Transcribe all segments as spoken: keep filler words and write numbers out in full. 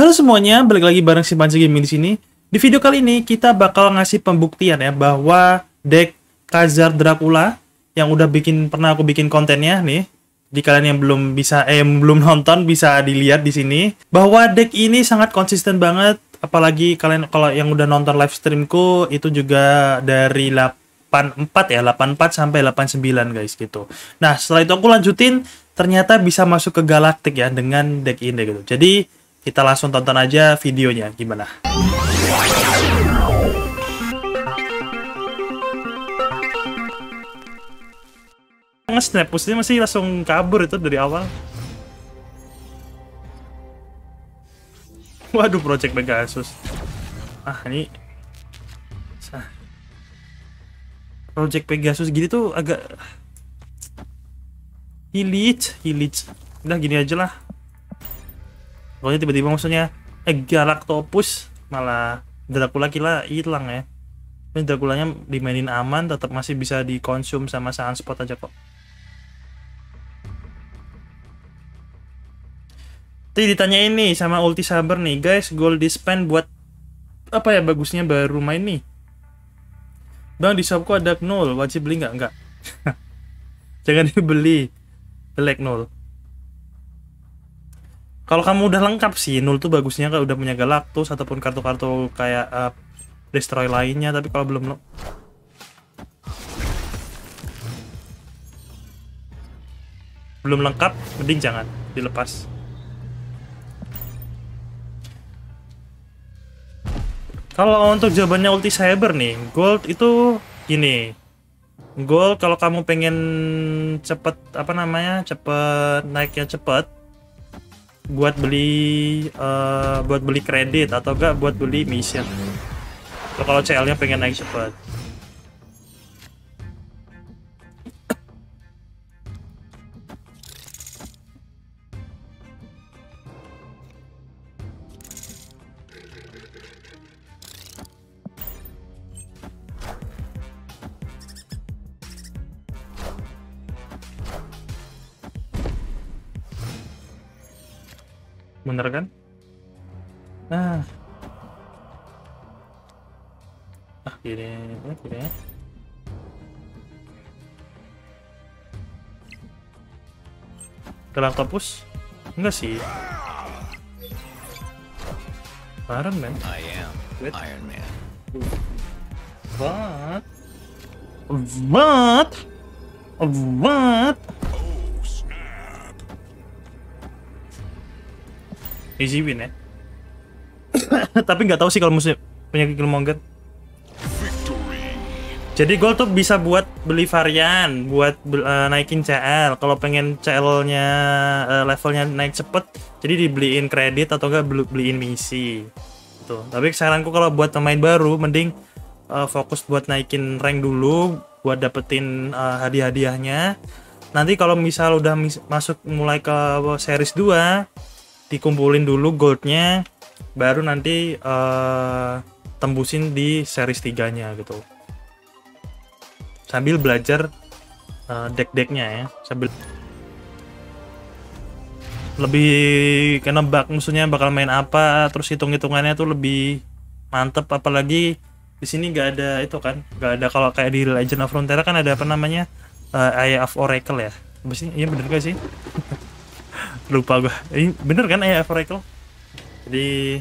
Halo semuanya, balik lagi bareng Sympannse Gaming di sini. Di video kali ini kita bakal ngasih pembuktian ya bahwa deck Ka-Zar Dracula yang udah bikin pernah aku bikin kontennya nih. Jadi kalian yang belum bisa eh yang belum nonton bisa dilihat di sini bahwa deck ini sangat konsisten banget. Apalagi kalian kalau yang udah nonton live streamku itu juga dari delapan puluh empat ya, delapan puluh empat sampai delapan puluh sembilan guys gitu. Nah, setelah itu aku lanjutin ternyata bisa masuk ke Galactic ya dengan deck ini gitu. Jadi kita langsung tonton aja videonya gimana. Nge-snap pushnya masih langsung kabur itu dari awal. Waduh, Project Pegasus. Ah, ini Project Pegasus gini tuh agak Leech, Leech. Udah gini aja lah. Pokoknya tiba-tiba maksudnya eh Galactopus malah Dracula kira hilang ya. Ini Draculanya dimainin aman, tetap masih bisa dikonsum sama Sunspot aja kok. Tadi ditanya ini sama ulti saber nih guys, gold dispen buat apa ya bagusnya baru main nih. Bang, di shopku ada nol, wajib beli nggak? Nggak. Jangan dibeli, black nol. Kalau kamu udah lengkap sih, nol tuh bagusnya kalau udah punya Galactus ataupun kartu-kartu kayak uh, Destroy lainnya, tapi kalau belum... Belum lengkap, mending jangan, dilepas. Kalau untuk jawabannya ulti cyber nih, gold itu gini. Gold kalau kamu pengen cepet, apa namanya, cepet, naiknya cepet. Buat beli uh, buat beli kredit atau enggak buat beli mission. So, kalau C L-nya pengen naik cepat. Bener kan? Nah, ah gini, gini. Galactopus? Enggak sih. Iron Man. I am Iron Man. What? What? What? Easy win ya. Tapi nggak tahu sih kalau musuh punya killmonger. Jadi gold tuh bisa buat beli varian, buat uh, naikin C L. Kalau pengen C L-nya uh, levelnya naik cepet, jadi dibeliin kredit atau nggak beli beliin misi. Tuh. Tapi saranku kalau buat pemain baru, mending uh, fokus buat naikin rank dulu, buat dapetin uh, hadiah-hadiahnya. Nanti kalau misal udah mis masuk mulai ke series dua. Dikumpulin dulu goldnya, baru nanti uh, tembusin di series tiga-nya gitu. Sambil belajar uh, deck-decknya ya, sambil lebih kenebak musuhnya bakal main apa, terus hitung-hitungannya tuh lebih mantep. Apalagi di sini nggak ada itu kan, nggak ada kalau kayak di Legend of Frontera kan ada apa namanya uh, Eye of Oracle ya, abis ini, iya bener gak sih? Lupa gue, ini bener kan ya Oracle? Jadi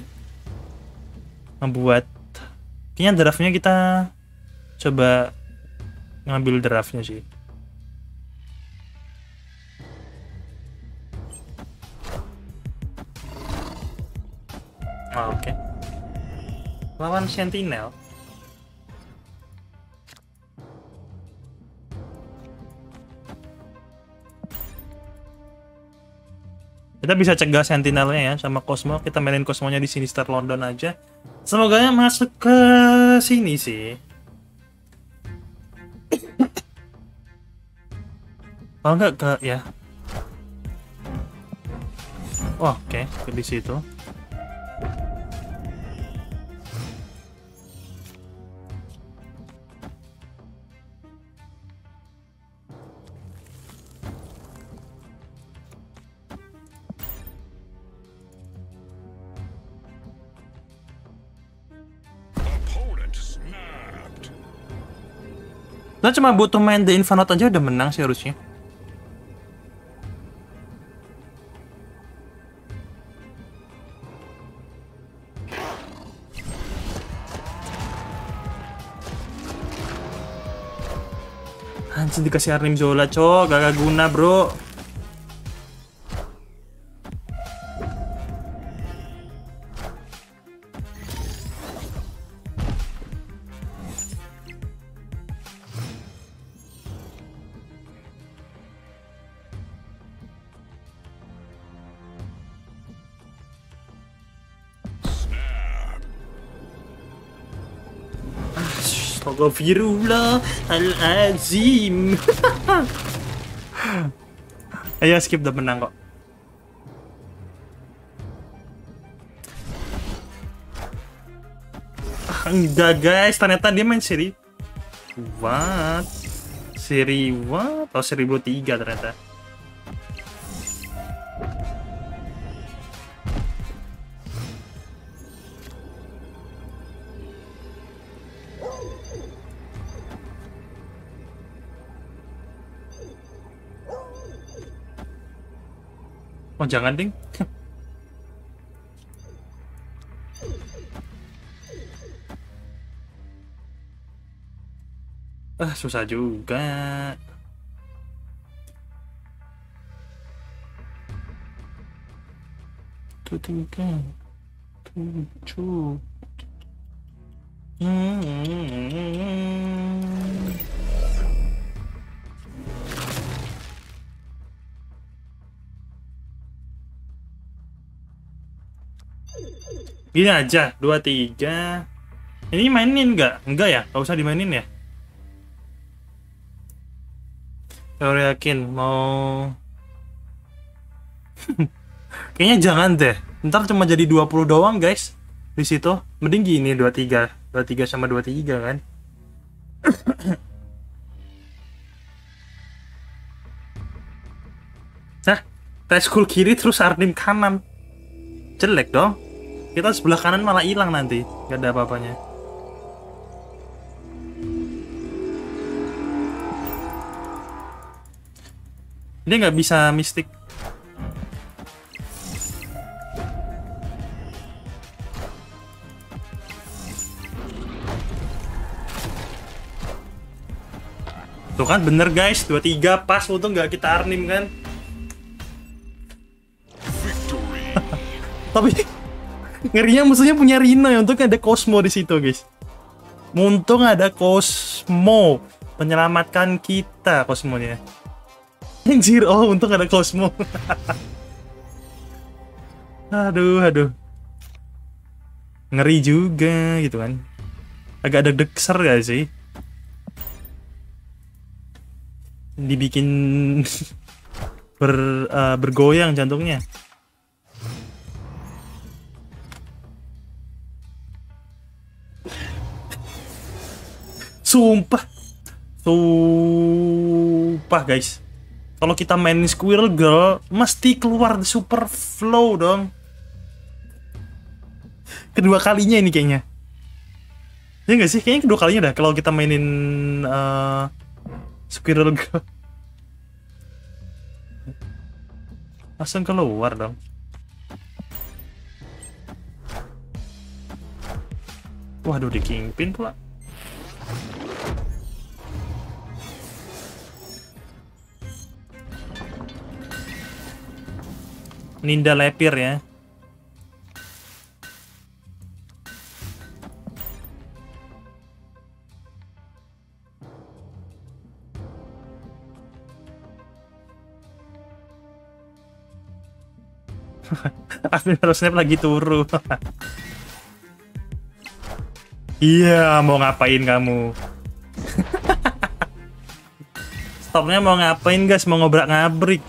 membuat kayaknya draftnya kita coba ngambil draftnya sih. Oh, oke, okay. Lawan Sentinel. Kita bisa cegah sentinelnya ya sama Cosmo. Kita mainin Cosmonya di sini Star London aja. Semoga masuk ke sini sih. Kalau nggak ke ya. Oh, oke, okay. Ke di situ. Nah, cuma butuh main The Infinaut aja udah menang sih harusnya. Anjir, dikasih Arnim Zola, cok. Gak guna, bro. Astagfirullah al-azim. Ayo skip, udah menang kok. Enggak guys, ternyata dia main seri what? Seri what? Atau seri dua tiga ternyata. Oh jangan ding. Ah susah juga. Tuh tiga, tujuh. Hmm. Gini aja, dua tiga. Ini mainin nggak? Enggak ya? Nggak usah dimainin ya? Teori yakin, mau... Kayaknya jangan deh. Ntar cuma jadi dua puluh doang guys. Di situ mending gini, dua tiga. dua tiga sama dua tiga kan? Nah, Reskul kiri terus Arnim kanan. Jelek dong. Kita sebelah kanan malah hilang nanti, gak ada apa-apanya. Dia nggak bisa mistik. Tuh kan bener guys, dua tiga pas, untung nggak kita Arnim kan. Tapi ngerinya musuhnya punya Rhino ya, untung ada Cosmo di situ guys. Untung ada Cosmo menyelamatkan kita, Cosmonya. Anjir, oh untung ada Cosmo. Aduh, aduh. Ngeri juga gitu kan. Agak ada dekser gak sih? Dibikin ber, uh, bergoyang jantungnya. Sumpah, sumpah guys. Kalau kita mainin Squirrel Girl, mesti keluar the Super Flow dong. Kedua kalinya ini kayaknya. Ya nggak sih, kayaknya kedua kalinya dah. Kalau kita mainin uh, Squirrel Girl, langsung keluar dong. Waduh, di Kingpin pula. Ninda lepir ya. Aku harus snap lagi turu. Iya, mau ngapain kamu? Stopnya mau ngapain guys? Mau ngobrak-ngabrik.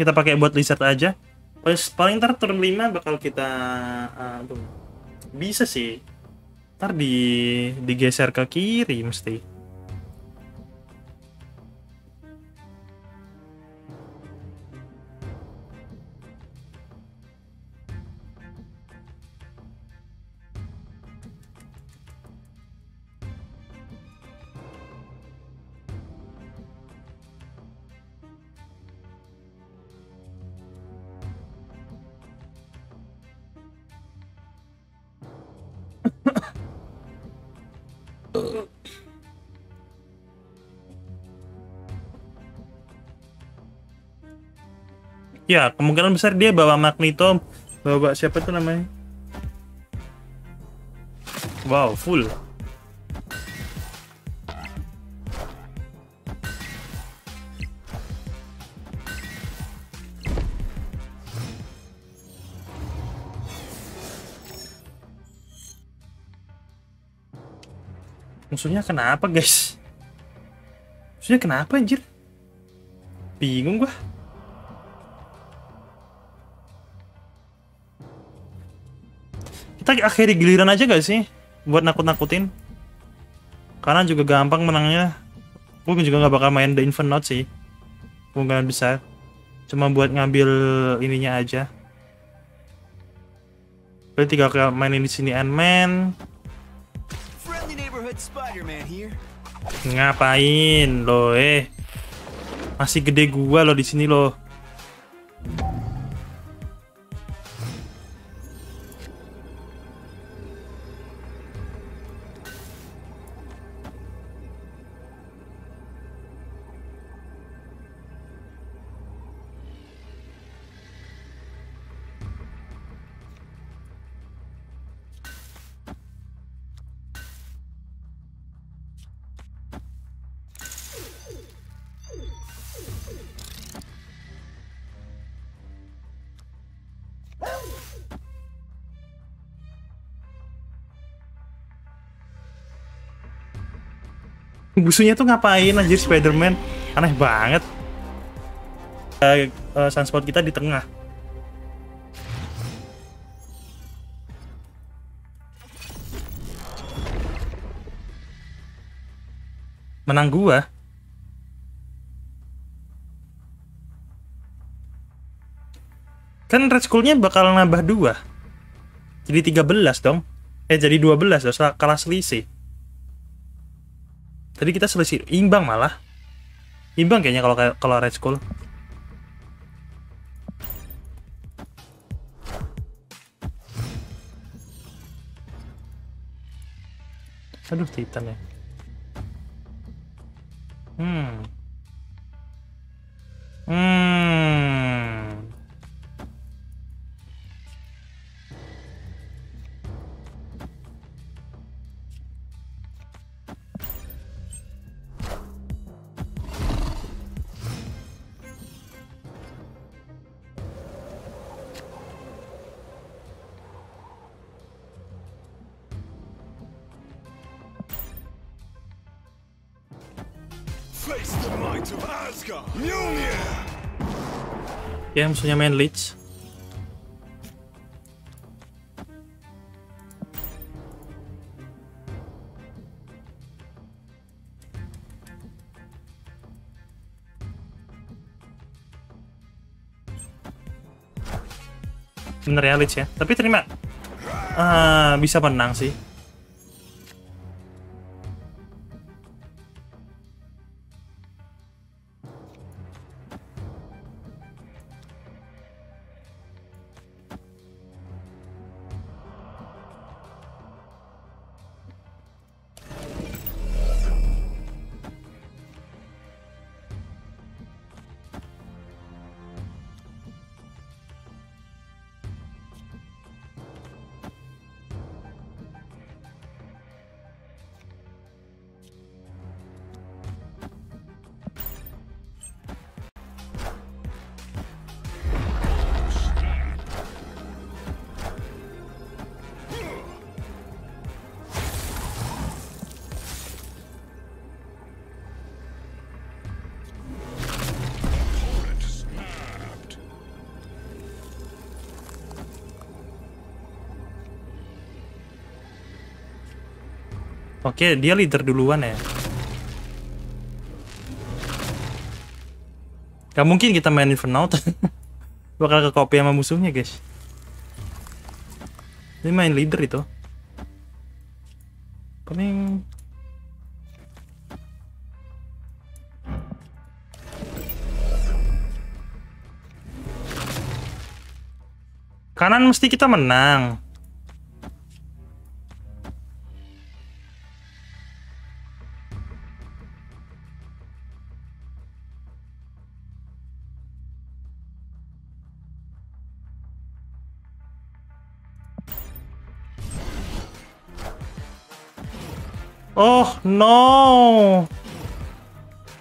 Kita pakai buat lizard aja. Terus paling ntar turun lima bakal kita uh, bisa sih. Ntar di digeser ke kiri mesti. Ya, kemungkinan besar dia bawa Magneto, bawa siapa tuh namanya? Wow, full. Musuhnya kenapa, guys? Musuhnya kenapa, anjir? Bingung gua. Kita akhiri giliran aja gak sih? Buat nakut-nakutin. Karena juga gampang menangnya. Gue juga gak bakal main The Infinaut sih. Kemungkinan besar. Cuma buat ngambil ininya aja. Berarti tinggal mainin di sini Ant-Man. Ngapain lo eh? Masih gede gua lo di sini lo. Musuhnya tuh ngapain anjir Spider-Man? Aneh banget. Uh, uh, Sunspot kita di tengah. Menang gua. Kan Red Skull-nya bakal nambah dua. Jadi tiga belas dong. Eh jadi dua belas dong, kalah selisih. Tadi kita selisih imbang malah. Imbang kayaknya kalau kalau Red Skull. Aduh, Titan ya. Hmm. Hmm. Ya, musuhnya main Leech. Bener ya Leech ya, tapi terima ah, bisa menang sih. Oke, dia leader duluan ya. Gak mungkin kita main Infinaut. Bakal ke copy sama musuhnya guys. Ini main leader itu. Paling kanan mesti kita menang. Oh no.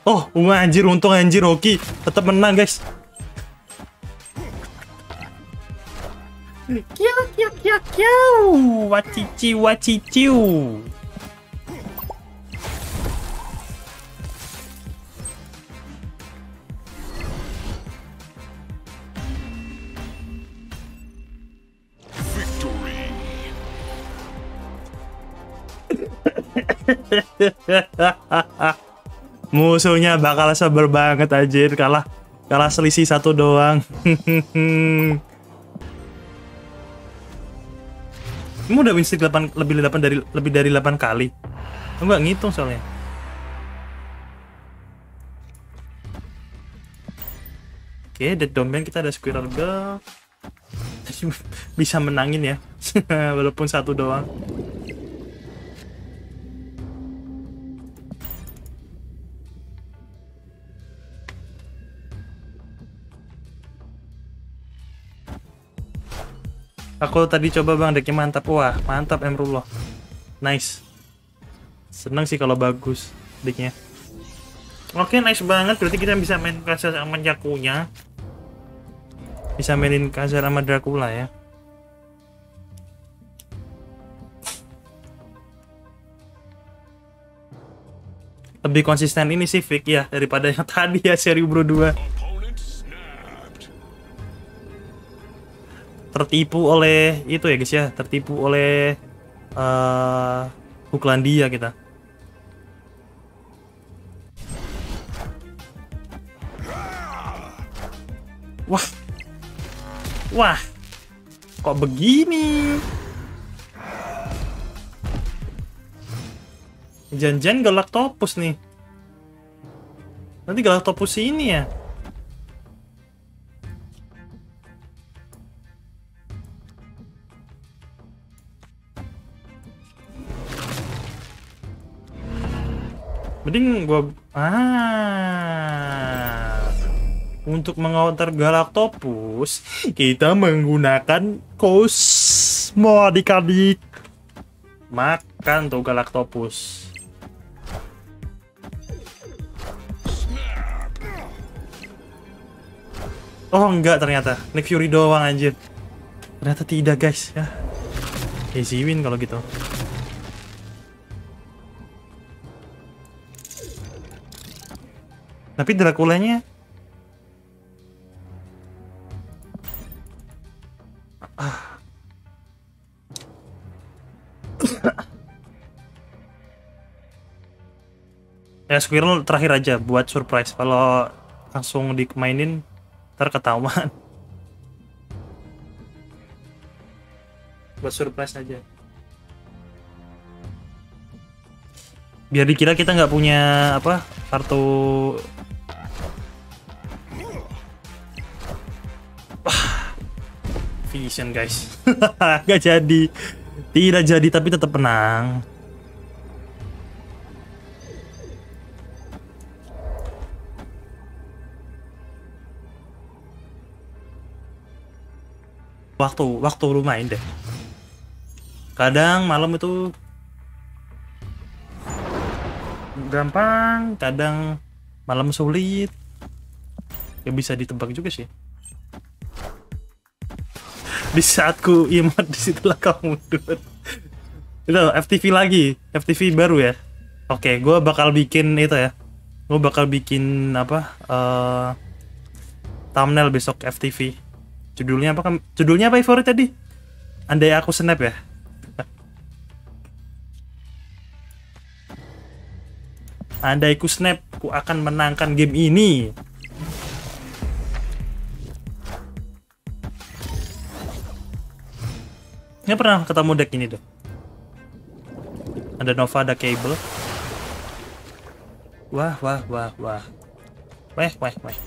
Oh, um, anjir, untung anjir Rocky tetap menang, guys. Kiu kiu kiu kiu. Wacici wacici. Musuhnya bakal sabar banget anjir, kalah kalah selisih satu doang. Kamu udah win streak delapan lebih delapan dari lebih dari delapan kali. Kamu nggak ngitung soalnya. Oke, dead domain kita ada Squirrel Girl. Bisa menangin ya. Walaupun satu doang. Aku tadi coba bang, decknya mantap. Wah, mantap Emrullah. Nice. Seneng sih kalau bagus decknya. Oke, nice banget. Berarti kita bisa main Ka-Zar sama Jakunya. Bisa mainin Ka-Zar sama Dracula ya. Lebih konsisten ini sih Vic ya, daripada yang tadi ya seri Bro dua. Tertipu oleh itu ya guys ya, tertipu oleh uh, Huklandia kita. Wah, wah, kok begini? Janjian Galactopus nih. Nanti Galactopus ini ya. Mending gua ah untuk mengonter Galactopus kita menggunakan Cosmo adik-adik. Makan tuh Galactopus. Oh enggak, ternyata Nick Fury doang anjir. Ternyata tidak guys ya. Easy win kalau gitu. Tapi Draculanya ah. Ya Squirrel terakhir aja buat surprise. Kalau langsung dimainin ntar ketahuan. Buat surprise aja biar dikira kita nggak punya apa kartu. Vision guys. Gak jadi. Tidak jadi tapi tetap menang. Waktu waktu lu main deh. Kadang malam itu gampang, kadang malam sulit. Ya bisa ditebak juga sih. Di saatku imot disitulah kau mundur. Itu F T V lagi, F T V baru ya. Oke, gue bakal bikin itu ya. Gue bakal bikin apa? Uh, thumbnail besok F T V. Judulnya apa? Judulnya apa favorit tadi? Andai aku snap ya. Andai ku snap, ku akan menangkan game ini. Nggak pernah ketemu deck ini tuh. Ada Nova, ada Cable. Wah, wah, wah, wah. Weh, weh, weh.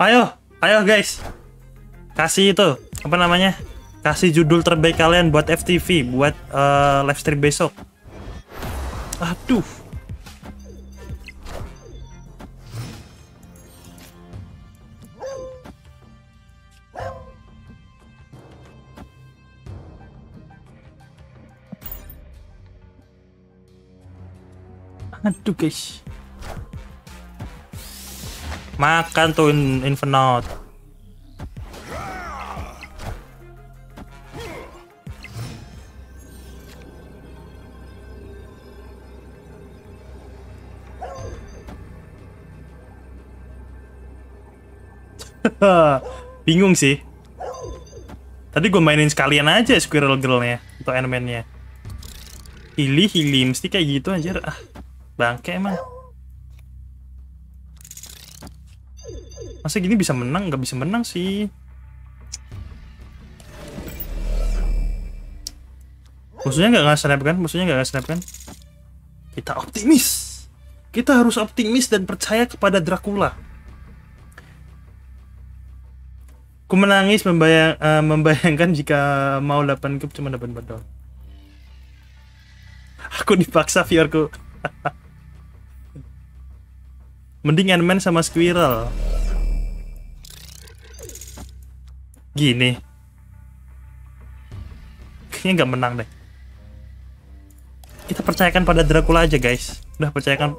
Ayo, ayo guys. Kasih itu, apa namanya? Kasih judul terbaik kalian buat F T V, buat uh, live stream besok. Aduh. Aduh guys. Makan tuh Infinaut. Bingung sih. Tadi gue mainin sekalian aja Squirrel Girl-nya atau Iron Man-nya. Hili hili mesti kayak gitu anjir. Ah, bangke emang. Masa gini bisa menang? Gak bisa menang sih. Musuhnya gak nge-snap kan? Musuhnya gak nge-snap kan? Kita optimis. Kita harus optimis dan percaya kepada Dracula. Ku menangis membayang, uh, membayangkan jika mau delapan cup cuma dapat empat doang. Aku dipaksa viewerku. Mending Ant-Man sama Squirrel. Gini. Kayaknya nggak menang deh. Kita percayakan pada Dracula aja guys. Udah percayakan.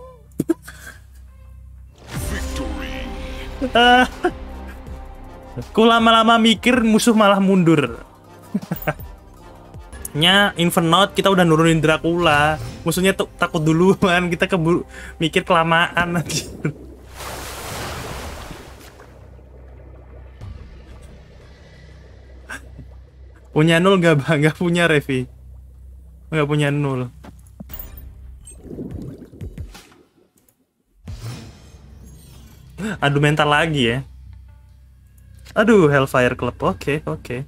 Ku lama-lama mikir musuh malah mundur. Nya Infinaut kita udah nurunin Dracula. Musuhnya tuh takut duluan, kita keburu mikir kelamaan aja. Punya nol gak bangga punya Revi. Gak punya nol. Aduh mental lagi ya. Aduh, Hellfire Club. Oke, okay, oke. Okay.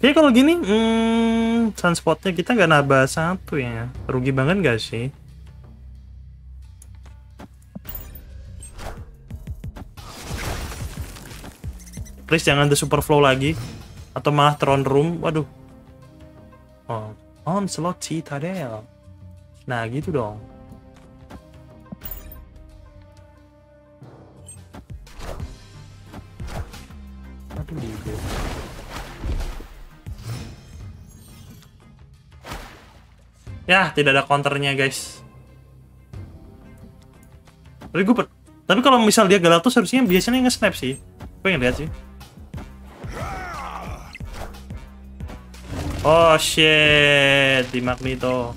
Jadi kalau gini, hmm, sunspotnya kita nggak nambah satu ya. Rugi banget nggak sih? Please jangan the superflow lagi, atau malah throne room. Waduh. Oh, on slot Citadel. Nah, gitu dong. Ya, tidak ada counternya, guys. Tapi gue tapi kalau misal dia Galactus harusnya biasanya nge-snap sih. Pengen lihat sih. Oh shit, di Magneto.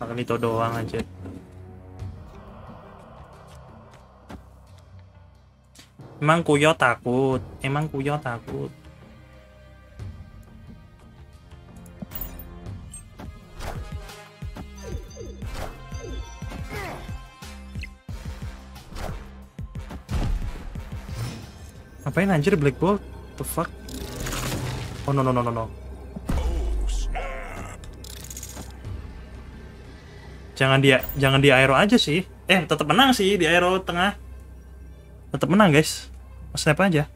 Magneto doang aja. Emang kuyo takut, emang kuyo takut. Ngapain anjir Black Bolt? The fuck? Oh no no no no no. Jangan dia, jangan di Aero aja sih. Eh tetap menang sih di Aero tengah. Tetap menang guys. Snap aja.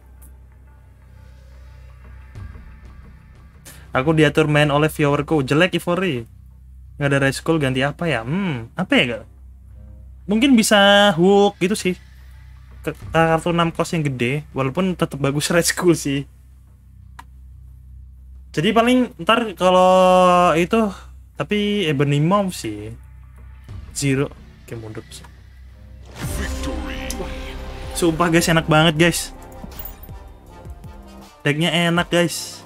Aku diatur main oleh viewerku. Jelek Ivory. Nggak ada Red Skull, ganti apa ya? Hmm, apa ya gak? Mungkin bisa hook gitu sih. Ke kartu enam cost yang gede. Walaupun tetap bagus Red Skull sih. Jadi paling ntar kalau itu. Tapi Ebony Mom sih. Zero. Oke mundur sih. Sumpah guys, enak banget guys. Decknya enak guys.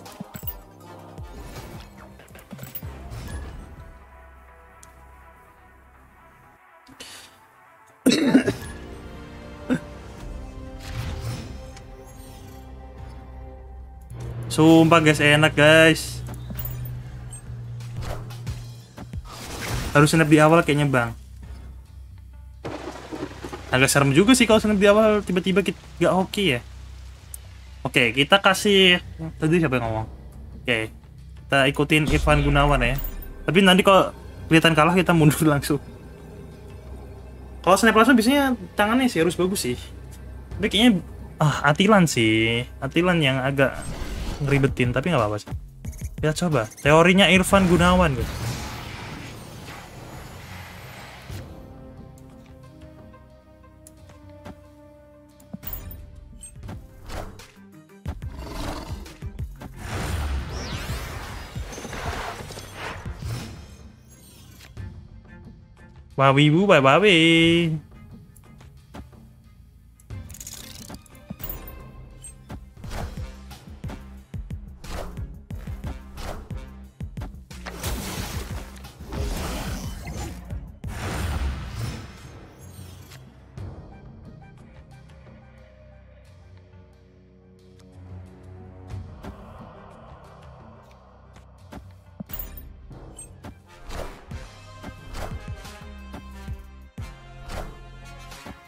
Sumpah guys, enak guys. Harus snap di awal kayaknya bang. Agak serem juga sih kalau snap di awal tiba-tiba kita nggak hoki ya. Oke, kita kasih tadi siapa yang ngomong? Oke, kita ikutin Irfan Gunawan ya. Tapi nanti kalau kelihatan kalah kita mundur langsung. Kalau snap langsung biasanya tangannya sih harus bagus sih. Tapi kayaknya ah Atilan sih, Atilan yang agak ngeribetin tapi nggak apa-apa sih. Kita coba teorinya Irfan Gunawan gitu. Wawibu bye-bye.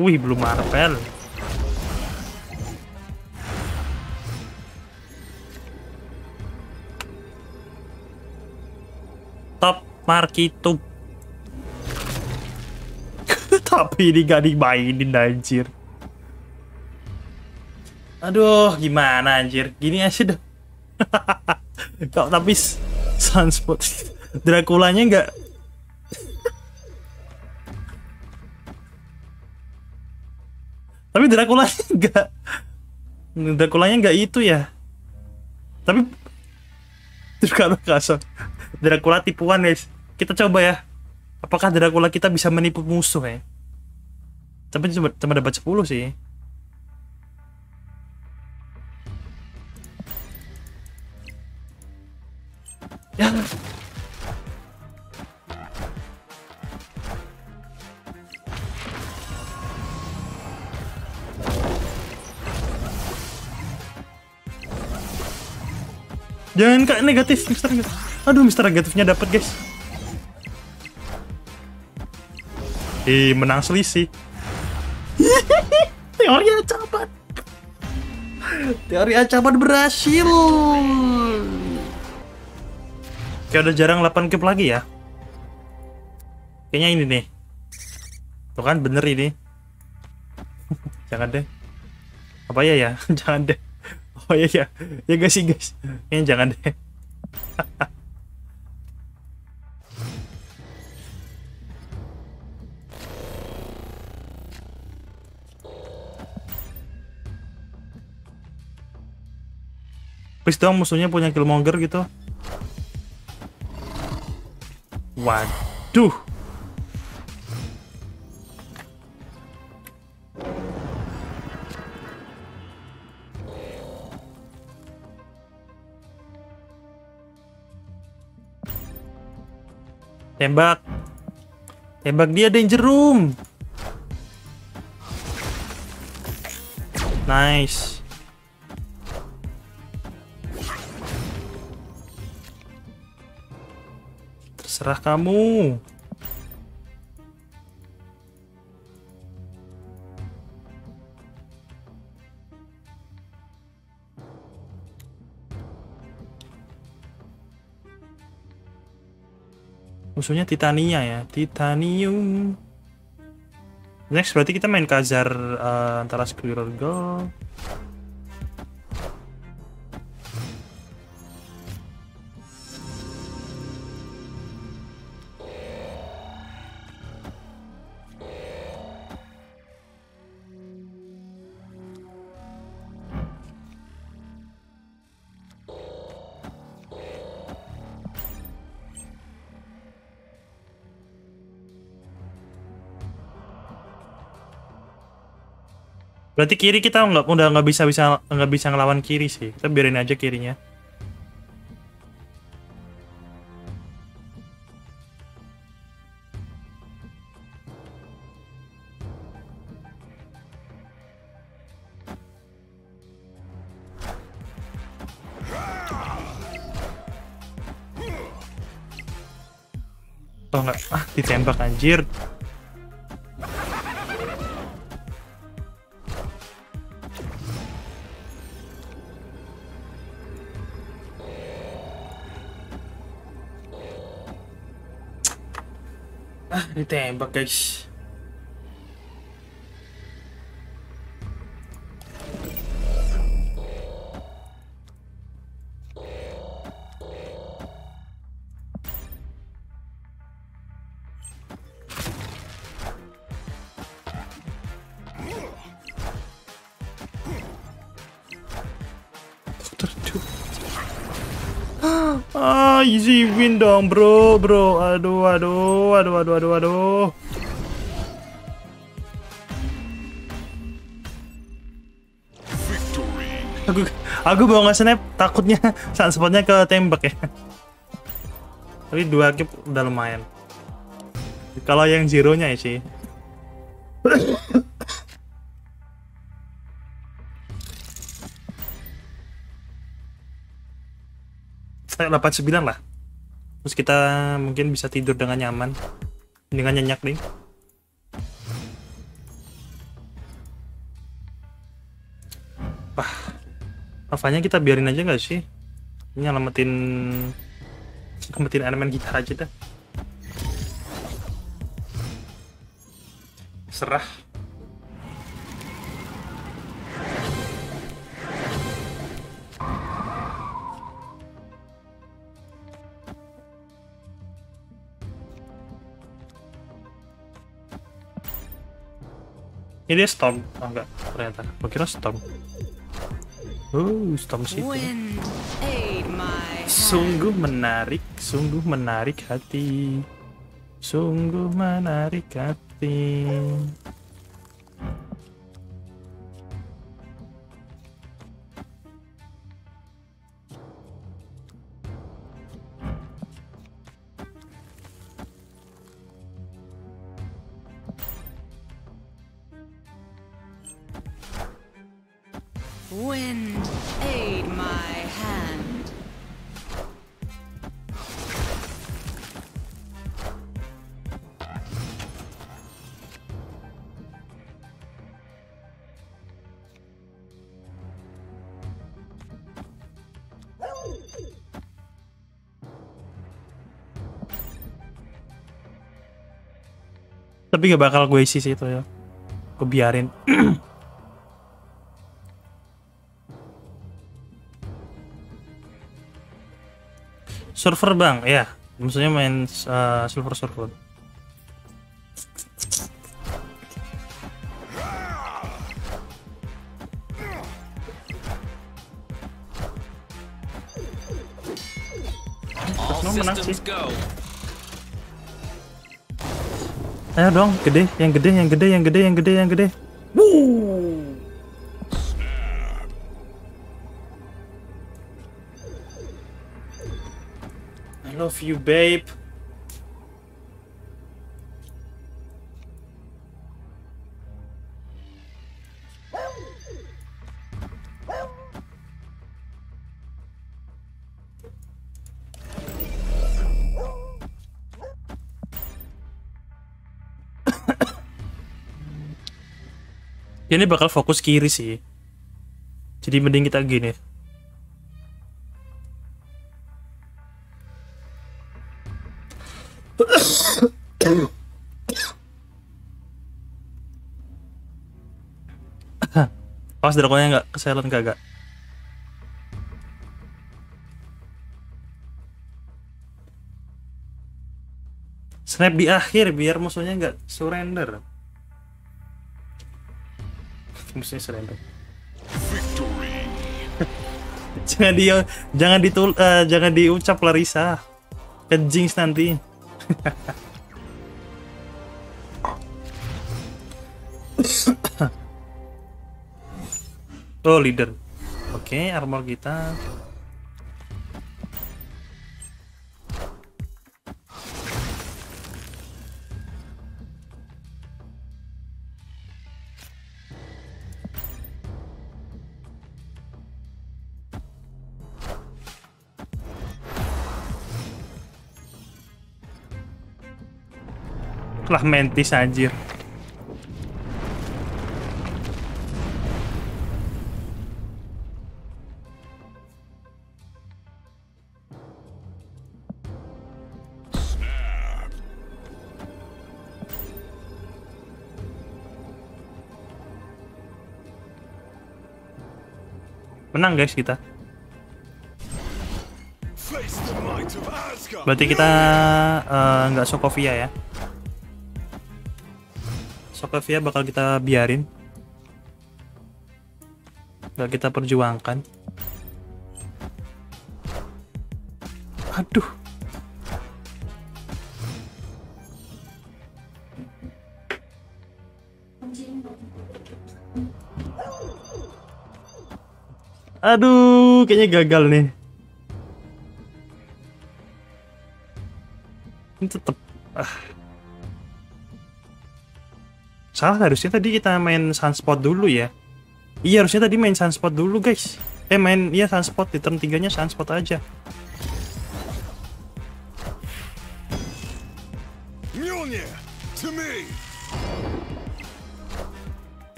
Wih, belum Marvel. Top Markitu. Tapi ini gak dimainin anjir. Aduh, gimana anjir. Gini aja dah. Kok tapi Sunspot Draculanya gak. Tapi Draculanya enggak, Draculanya enggak itu ya. Tapi Dracula kasar, Dracula tipuan guys. Kita coba ya, apakah Dracula kita bisa menipu musuh ya. Tapi cuma, cuma dapat sepuluh sih. Ya jangan kayak negatif, Mister Negatif. Aduh, Mister Negatifnya dapat, guys. Eh, menang selisih. Teori acaban. Teori acaban berhasil. Kayak udah jarang delapan cube lagi ya. Kayaknya ini nih. Tuh kan bener ini. Jangan deh. Apa ya ya? Jangan deh. Oh iya ya, ya guys sih guys, ini jangan deh. Please dong musuhnya punya Killmonger gitu. Waduh. Tembak. Tembak dia, danger room. Nice. Terserah kamu. Musuhnya Titania ya, Titanium. Next berarti kita main Ka-Zar uh, antara Squirrel Girl. Berarti kiri kita nggak udah nggak bisa bisa nggak bisa ngelawan kiri sih, kita biarin aja kirinya. Oh nggak, ah ditembak anjir. Ditembak guys. Easy win dong bro, bro. Aduh, aduh, aduh, aduh, aduh, aduh. Aku, aku bawa nge-snap, takutnya sunspotnya ke tembak ya. Tapi dua cube udah lumayan. Kalau yang zeronya ya sih. delapan sembilan lah. Terus kita mungkin bisa tidur dengan nyaman, dengan nyenyak nih. Wah, apanya kita biarin aja nggak sih? Nyelamatin, nyelamatin elemen kita aja dah. Serah. Ini storm, oh, enggak ternyata. Aku kira storm. Oh, storm situ. Sungguh menarik, sungguh menarik hati. Sungguh menarik hati. Wind, aid my hand. Tapi gak bakal gue isi sih itu ya. Gue biarin. Server bang, ya, maksudnya main uh, silver server. Cosmo menang sih. Ayo dong, gede, yang gede, yang gede, yang gede, yang gede, yang gede. Woo! Love you, babe. Ini bakal fokus kiri sih. Jadi mending kita gini. Pas drakonnya nggak keselan kagak. Snap di akhir biar musuhnya nggak surrender. Musuhnya surrender. Jangan di, jangan ditul, uh, jangan diucap Larissa. Kejinx nanti. Oh, leader. Oke, okay, armor kita. Lah mentis anjir. Menang guys kita. Berarti kita nggak uh, Sokovia ya. Sokovia bakal kita biarin, nggak kita perjuangkan. Aduh. Aduh, kayaknya gagal nih. Ini tetep ah. Salah, harusnya tadi kita main Sunspot dulu ya. Iya, harusnya tadi main Sunspot dulu guys. Eh main, iya Sunspot, di turn tiga nya Sunspot aja.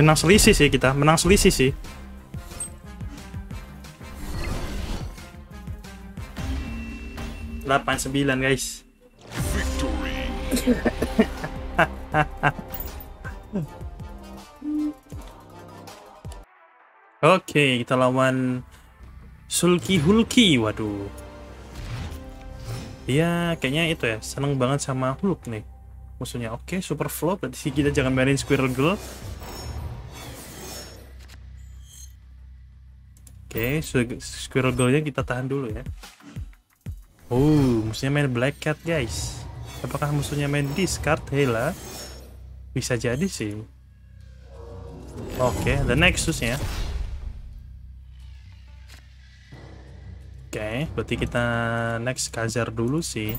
Menang selisih sih kita, menang selisih sih. delapan sembilan guys. Oke, kita lawan Sulki Hulki. Waduh. Dia kayaknya itu ya, seneng banget sama Hulk nih musuhnya. Oke, super flop. Berarti kita jangan mainin Squirrel Girl. Oke, okay, Squirrel Girl-nya kita tahan dulu ya. Oh, musuhnya main Black Cat guys. Apakah musuhnya main discard? Hela, bisa jadi sih. Oke, okay, the Nexus-nya. Oke, okay, berarti kita next Ka-Zar dulu sih.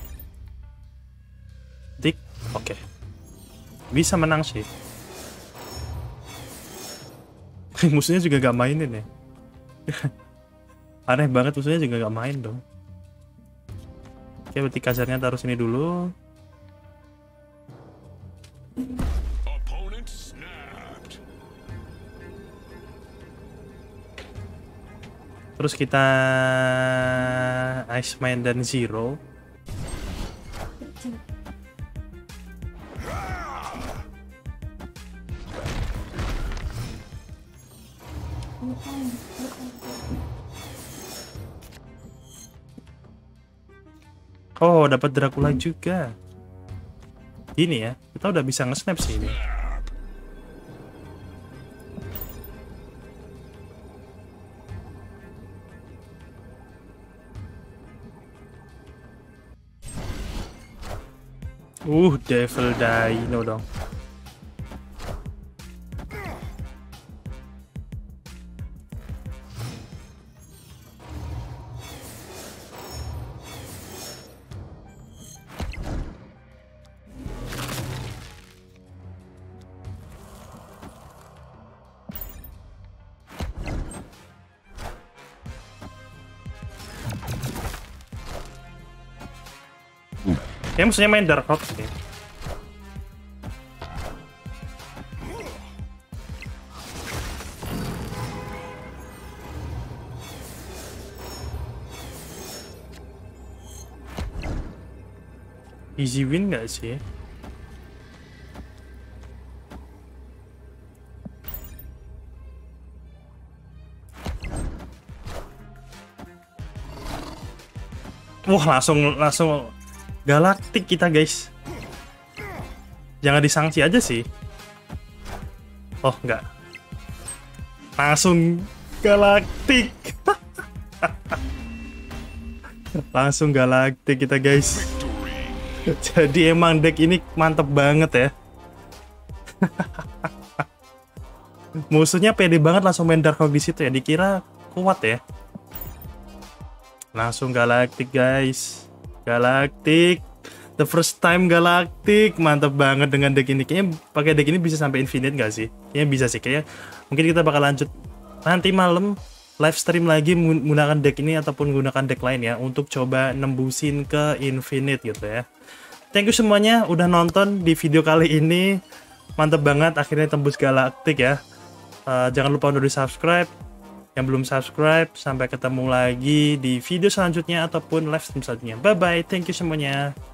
Dik, oke. Okay. Bisa menang sih. Musuhnya juga gak mainin ya. Aneh banget, musuhnya juga gak main dong. Oke, berarti Ka-Zarnya taruh sini dulu. Terus kita Ice Man dan Zero. Oh, dapat Dracula juga. Ini ya, kita udah bisa nge-snap sih ini. Uh, Devil Dino dong. Ya, maksudnya main Dark Hawk sih. Easy win gak sih? Wah, langsung langsung Galactic kita guys. Jangan disangsi aja sih. Oh enggak, langsung Galactic. Langsung Galactic kita guys. Jadi emang deck ini mantep banget ya. Musuhnya pede banget langsung main Dark Hawk di situ ya. Dikira kuat ya. Langsung Galactic guys. Galactic, the first time Galactic, mantap banget dengan deck ini. Kayaknya pakai deck ini bisa sampai Infinite gak sih? Kayaknya bisa sih, kayaknya. Mungkin kita bakal lanjut nanti malam live stream lagi menggunakan deck ini ataupun menggunakan deck lain ya, untuk coba nembusin ke Infinite gitu ya. Thank you semuanya udah nonton di video kali ini. Mantap banget, akhirnya tembus Galactic ya. Uh, jangan lupa untuk di subscribe. Yang belum subscribe, sampai ketemu lagi di video selanjutnya ataupun live stream selanjutnya. Bye-bye, thank you semuanya.